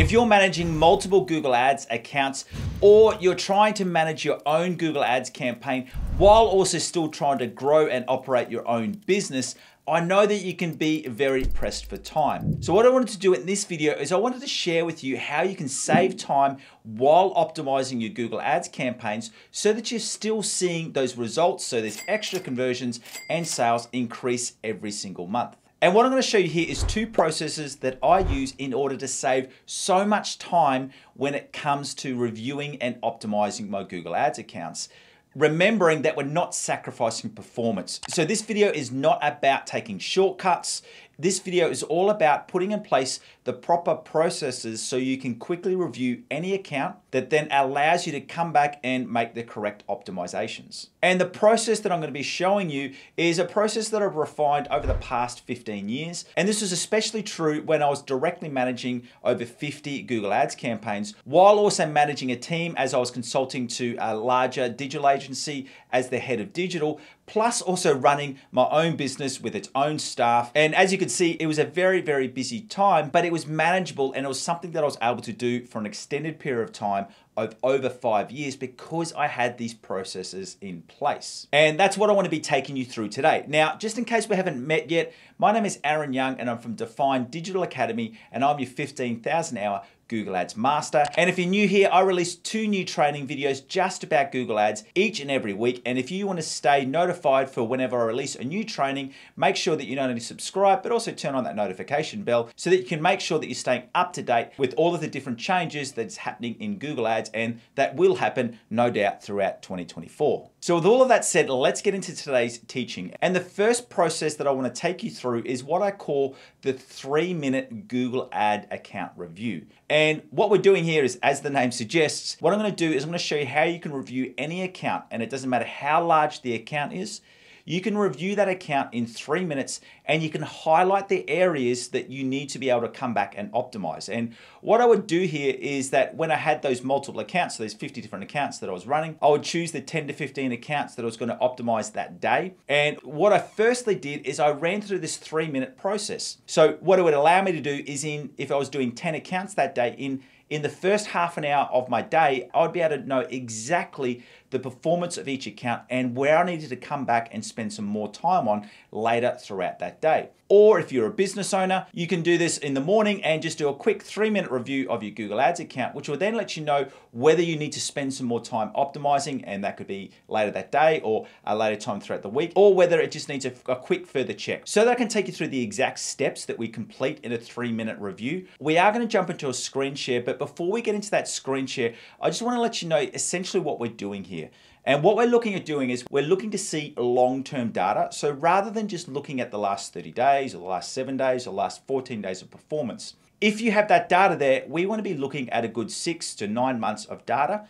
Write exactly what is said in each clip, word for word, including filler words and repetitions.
If you're managing multiple Google Ads accounts, or you're trying to manage your own Google Ads campaign while also still trying to grow and operate your own business, I know that you can be very pressed for time. So what I wanted to do in this video is I wanted to share with you how you can save time while optimizing your Google Ads campaigns so that you're still seeing those results, so there's extra conversions and sales increase every single month. And what I'm going to show you here is two processes that I use in order to save so much time when it comes to reviewing and optimizing my Google Ads accounts. Remembering that we're not sacrificing performance. So this video is not about taking shortcuts. This video is all about putting in place the proper processes so you can quickly review any account that then allows you to come back and make the correct optimizations. And the process that I'm going to be showing you is a process that I've refined over the past fifteen years. And this was especially true when I was directly managing over fifty Google Ads campaigns, while also managing a team as I was consulting to a larger digital agency agency as the head of digital, plus also running my own business with its own staff. And as you can see, it was a very, very busy time, but it was manageable and it was something that I was able to do for an extended period of time of over five years because I had these processes in place. And that's what I want to be taking you through today. Now, just in case we haven't met yet, my name is Aaron Young and I'm from Define Digital Academy and I'm your fifteen thousand hour Google Ads Master. And if you're new here, I release two new training videos just about Google Ads each and every week. And if you want to stay notified for whenever I release a new training, make sure that you not only subscribe, but also turn on that notification bell so that you can make sure that you're staying up to date with all of the different changes that's happening in Google Ads and that will happen, no doubt, throughout twenty twenty-four. So with all of that said, let's get into today's teaching. And the first process that I want to take you through is what I call the three minute Google Ad account review. And And what we're doing here is, as the name suggests, what I'm going to do is I'm going to show you how you can review any account, and it doesn't matter how large the account is. You can review that account in three minutes and you can highlight the areas that you need to be able to come back and optimize. And what I would do here is that when I had those multiple accounts, so there's fifty different accounts that I was running, I would choose the ten to fifteen accounts that I was going to optimize that day. And what I firstly did is I ran through this three minute process. So what it would allow me to do is, in, if I was doing ten accounts that day, in In the first half an hour of my day, I'd be able to know exactly the performance of each account and where I needed to come back and spend some more time on later throughout that day. Or if you're a business owner, you can do this in the morning and just do a quick three minute review of your Google Ads account, which will then let you know whether you need to spend some more time optimizing, and that could be later that day or a later time throughout the week, or whether it just needs a, a quick further check. So that I can take you through the exact steps that we complete in a three minute review. We are going to jump into a screen share, but before we get into that screen share, I just want to let you know essentially what we're doing here. And what we're looking at doing is we're looking to see long-term data. So rather than just looking at the last thirty days or the last seven days or last fourteen days of performance, if you have that data there, we want to be looking at a good six to nine months of data.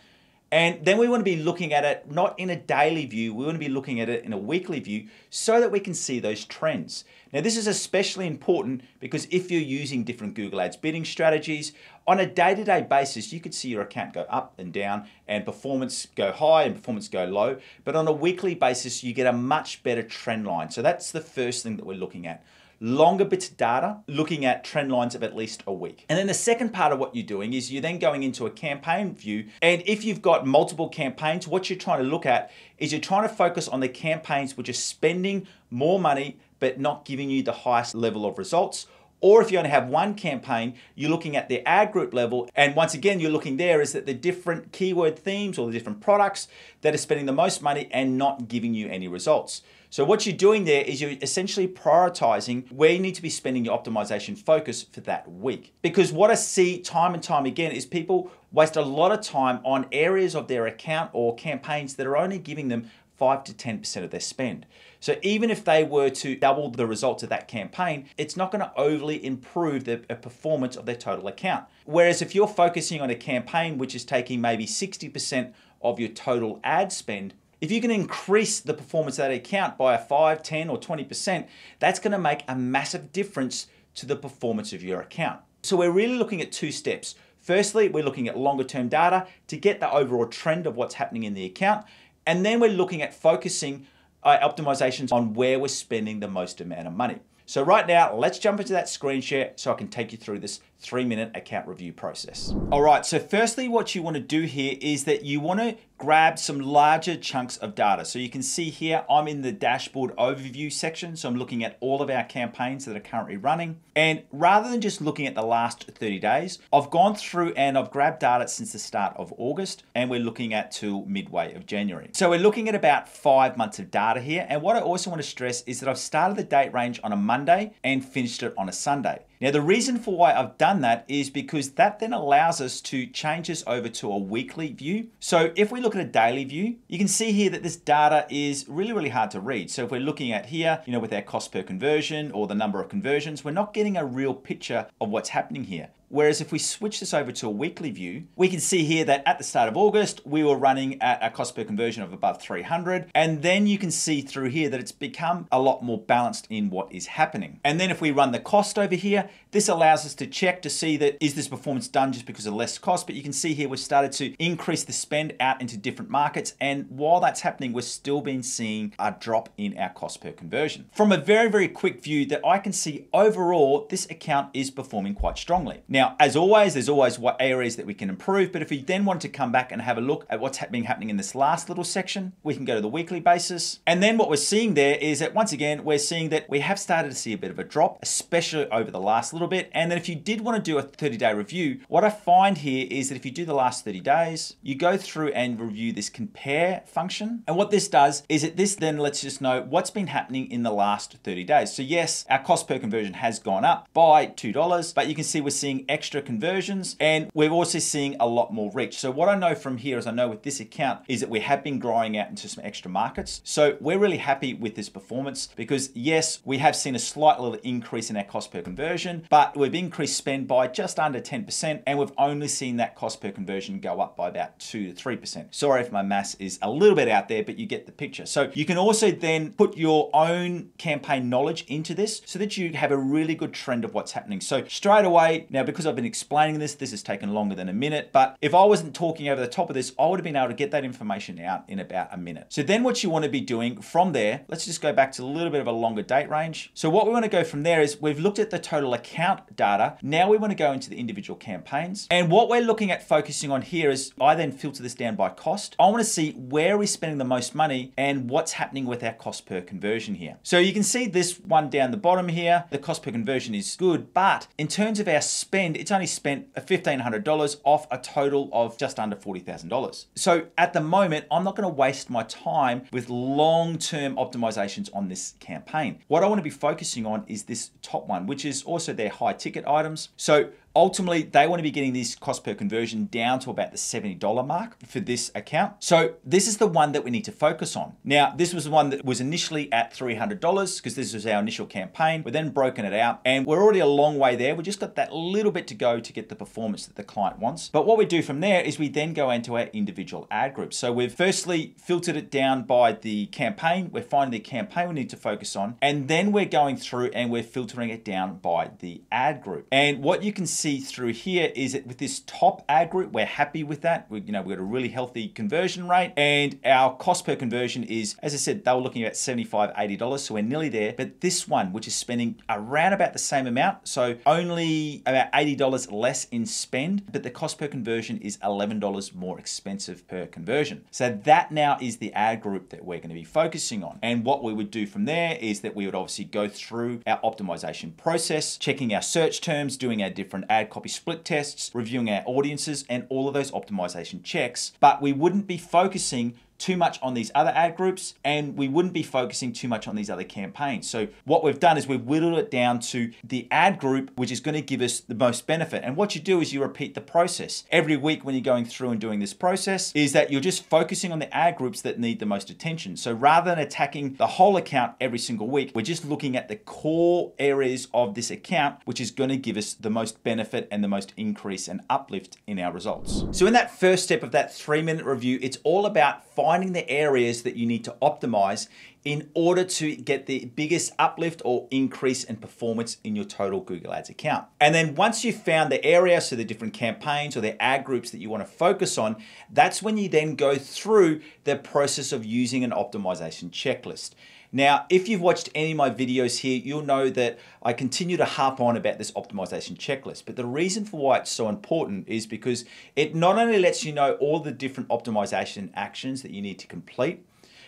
And then we want to be looking at it not in a daily view, we want to be looking at it in a weekly view so that we can see those trends. Now this is especially important because if you're using different Google Ads bidding strategies, on a day-to-day basis you could see your account go up and down and performance go high and performance go low, but on a weekly basis you get a much better trend line. So that's the first thing that we're looking at. Longer bits of data, looking at trend lines of at least a week. And then the second part of what you're doing is you're then going into a campaign view. And if you've got multiple campaigns, what you're trying to look at is you're trying to focus on the campaigns which are spending more money, but not giving you the highest level of results. Or if you only have one campaign, you're looking at the ad group level. And once again, you're looking there is that the different keyword themes or the different products that are spending the most money and not giving you any results. So what you're doing there is you're essentially prioritizing where you need to be spending your optimization focus for that week. Because what I see time and time again is people waste a lot of time on areas of their account or campaigns that are only giving them five to ten percent of their spend. So even if they were to double the results of that campaign, it's not going to overly improve the performance of their total account. Whereas if you're focusing on a campaign which is taking maybe sixty percent of your total ad spend, if you can increase the performance of that account by a five, ten or twenty percent, that's going to make a massive difference to the performance of your account. So we're really looking at two steps. Firstly, we're looking at longer term data to get the overall trend of what's happening in the account. And then we're looking at focusing our optimizations on where we're spending the most amount of money. So right now, let's jump into that screen share so I can take you through this three minute account review process. All right, so firstly, what you wanna do here is that you wanna grab some larger chunks of data. So you can see here, I'm in the dashboard overview section. So I'm looking at all of our campaigns that are currently running. And rather than just looking at the last thirty days, I've gone through and I've grabbed data since the start of August, and we're looking at till midway of January. So we're looking at about five months of data here. And what I also wanna stress is that I've started the date range on a Monday and finished it on a Sunday. Now, the reason for why I've done that is because that then allows us to change this over to a weekly view. So if we look at a daily view, you can see here that this data is really, really hard to read. So if we're looking at here, you know, with our cost per conversion or the number of conversions, we're not getting a real picture of what's happening here. Whereas if we switch this over to a weekly view, we can see here that at the start of August, we were running at a cost per conversion of above three hundred. And then you can see through here that it's become a lot more balanced in what is happening. And then if we run the cost over here, this allows us to check to see that is this performance done just because of less cost. But you can see here, we've started to increase the spend out into different markets. And while that's happening, we're still been seeing a drop in our cost per conversion. From a very, very quick view that I can see overall, this account is performing quite strongly. Now, Now, as always, there's always what areas that we can improve, but if we then want to come back and have a look at what's happening happening in this last little section, we can go to the weekly basis. And then what we're seeing there is that once again, we're seeing that we have started to see a bit of a drop, especially over the last little bit. And then if you did want to do a thirty day review, what I find here is that if you do the last thirty days, you go through and review this compare function. And what this does is that this then lets us know what's been happening in the last thirty days. So yes, our cost per conversion has gone up by two dollars, but you can see we're seeing extra conversions, and we're also seeing a lot more reach. So what I know from here is I know with this account is that we have been growing out into some extra markets. So we're really happy with this performance because yes, we have seen a slight little increase in our cost per conversion, but we've increased spend by just under ten percent, and we've only seen that cost per conversion go up by about two to three percent. Sorry if my maths is a little bit out there, but you get the picture. So you can also then put your own campaign knowledge into this so that you have a really good trend of what's happening. So straight away, now because I've been explaining this, this has taken longer than a minute, but if I wasn't talking over the top of this, I would have been able to get that information out in about a minute. So then what you want to be doing from there, let's just go back to a little bit of a longer date range. So what we want to go from there is we've looked at the total account data. Now we want to go into the individual campaigns. And what we're looking at focusing on here is I then filter this down by cost. I want to see where we're spending the most money and what's happening with our cost per conversion here. So you can see this one down the bottom here, the cost per conversion is good, but in terms of our spend, it's only spent fifteen hundred dollars off a total of just under forty thousand dollars. So at the moment, I'm not going to waste my time with long-term optimizations on this campaign. What I want to be focusing on is this top one, which is also their high ticket items. So ultimately, they want to be getting these cost per conversion down to about the seventy dollar mark for this account. So this is the one that we need to focus on. Now, this was the one that was initially at three hundred dollars because this was our initial campaign. We've then broken it out and we're already a long way there. We just got that little bit to go to get the performance that the client wants. But what we do from there is we then go into our individual ad groups. So we've firstly filtered it down by the campaign. We're finding the campaign we need to focus on. And then we're going through and we're filtering it down by the ad group. And what you can see see through here is that with this top ad group, we're happy with that. We, you know, we've got a really healthy conversion rate and our cost per conversion is, as I said, they were looking at seventy-five, eighty dollars. So we're nearly there, but this one, which is spending around about the same amount, so only about eighty dollars less in spend, but the cost per conversion is eleven dollars more expensive per conversion. So that now is the ad group that we're going to be focusing on. And what we would do from there is that we would obviously go through our optimization process, checking our search terms, doing our different ad copy split tests, reviewing our audiences, and all of those optimization checks. But we wouldn't be focusing too much on these other ad groups, and we wouldn't be focusing too much on these other campaigns. So what we've done is we've whittled it down to the ad group, which is going to give us the most benefit. And what you do is you repeat the process. Every week when you're going through and doing this process is that you're just focusing on the ad groups that need the most attention. So rather than attacking the whole account every single week, we're just looking at the core areas of this account, which is going to give us the most benefit and the most increase and uplift in our results. So in that first step of that three minute review, it's all about finding finding the areas that you need to optimize in order to get the biggest uplift or increase in performance in your total Google Ads account. And then once you've found the area, so the different campaigns or the ad groups that you want to focus on, that's when you then go through the process of using an optimization checklist. Now, if you've watched any of my videos here, you'll know that I continue to harp on about this optimization checklist, but the reason for why it's so important is because it not only lets you know all the different optimization actions that you need to complete,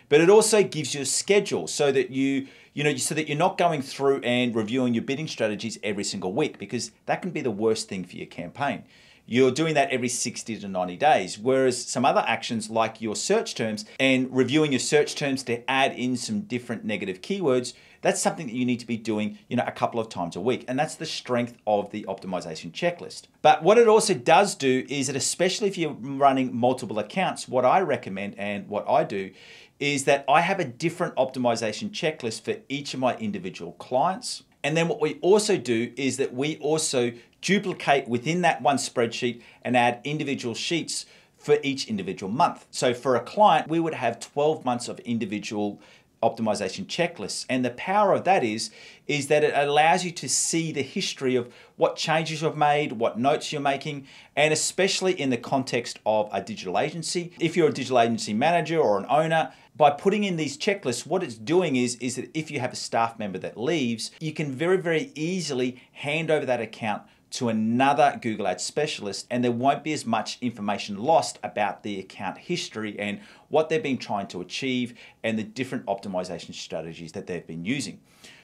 but it also gives you a schedule so that you, you know, so that you're not going through and reviewing your bidding strategies every single week, because that can be the worst thing for your campaign. You're doing that every sixty to ninety days, whereas some other actions like your search terms and reviewing your search terms to add in some different negative keywords, that's something that you need to be doing, you know, a couple of times a week. And that's the strength of the optimization checklist. But what it also does do is that, especially if you're running multiple accounts, what I recommend and what I do is that I have a different optimization checklist for each of my individual clients. And then what we also do is that we also duplicate within that one spreadsheet and add individual sheets for each individual month. So for a client, we would have twelve months of individual optimization checklists. And the power of that is, is that it allows you to see the history of what changes you've made, what notes you're making, and especially in the context of a digital agency. If you're a digital agency manager or an owner, by putting in these checklists, what it's doing is, is that if you have a staff member that leaves, you can very, very easily hand over that account to another Google Ads specialist, and there won't be as much information lost about the account history and what they've been trying to achieve and the different optimization strategies that they've been using.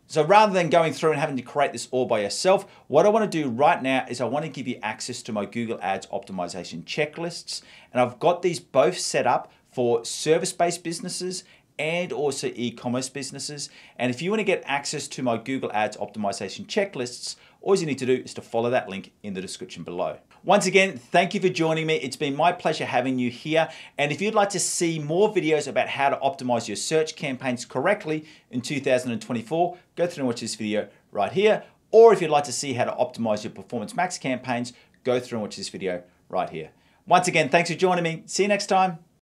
So rather than going through and having to create this all by yourself, what I wanna do right now is I wanna give you access to my Google Ads optimization checklists. And I've got these both set up for service-based businesses and also e-commerce businesses. And if you wanna get access to my Google Ads optimization checklists, all you need to do is to follow that link in the description below. Once again, thank you for joining me. It's been my pleasure having you here. And if you'd like to see more videos about how to optimize your search campaigns correctly in two thousand twenty-four, go through and watch this video right here. Or if you'd like to see how to optimize your Performance Max campaigns, go through and watch this video right here. Once again, thanks for joining me. See you next time.